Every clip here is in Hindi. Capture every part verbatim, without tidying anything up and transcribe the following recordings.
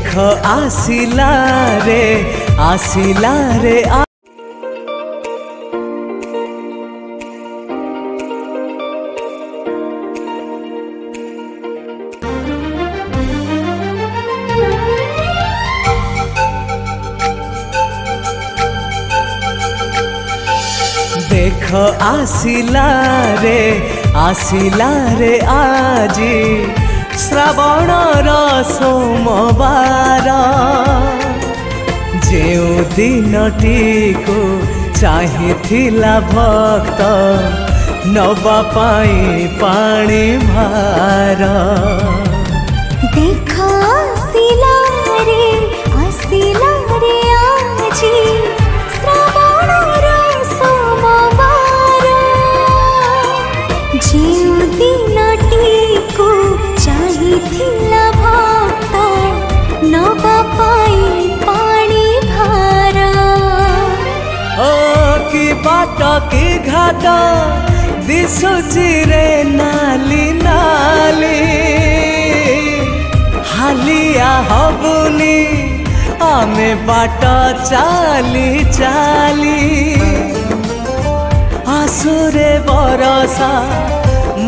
देख आसिला रे आसिला रे आ... देख आसिला रे आसिला रे आजी श्रावण सोमवार जेउ दिनटी को चाहिथिला भक्त नवा पाई पानी भार देख आसिला रे आसिला रे आजी श्रावण सोमवार जेउ दिनटी को चाहिथिला भक्त नवा पाई पानी भारा ओ की बाट की घाट दिशुची रे नाली नाली हालिया हबुनी आमे बाट चाली चाली आसुरे बरसा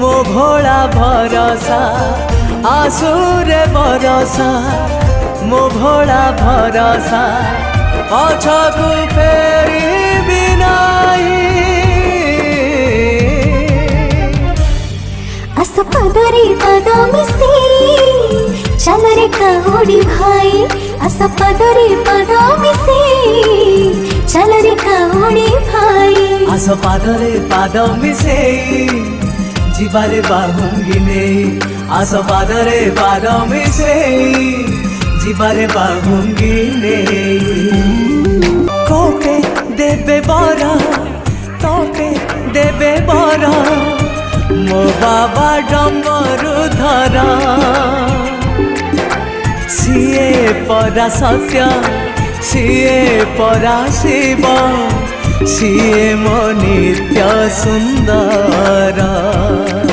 मो भोला भरोसा आसुरे बरसा मो भोला भरोसा पछकु फेरी बिनाई अस पदरे पदम से चल रे कावड़ी भाई अस पदरे पदम से चल रे कावड़ी भाई अस पदरे पदम से जीवारे बाहुंगी ने आस पादरे पादम से जीवारे बाहुंगी ने कोके देबे बारा तोके देबे बारा मो बाबा डमरू धरा सीए परा सत्य सीए परा शिव सीए मो नित्य सुंदर।